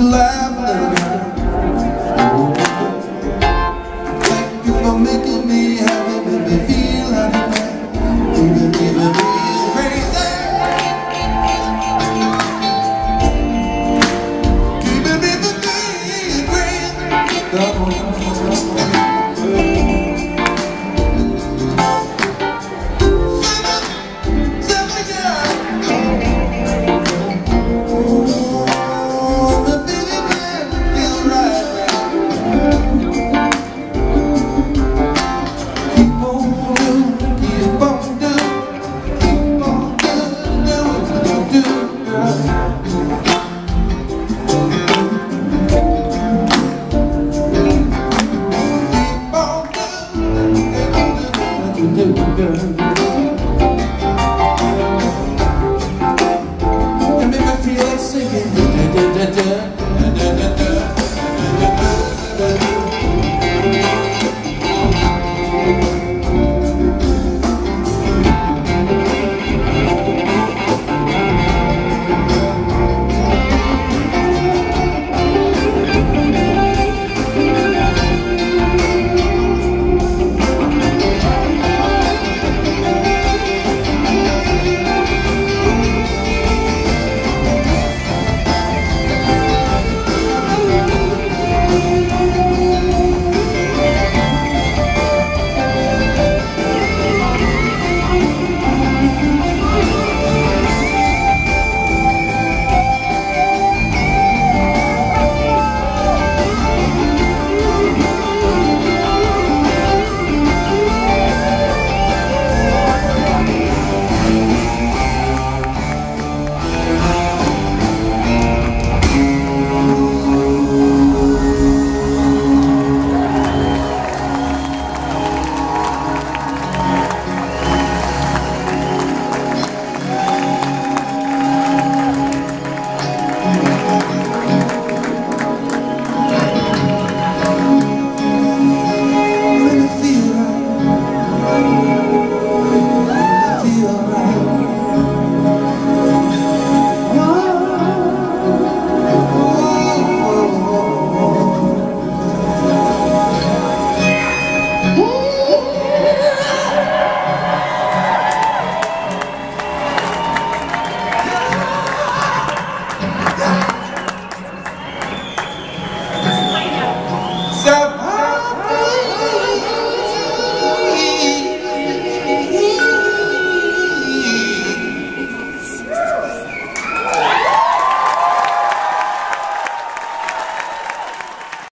Just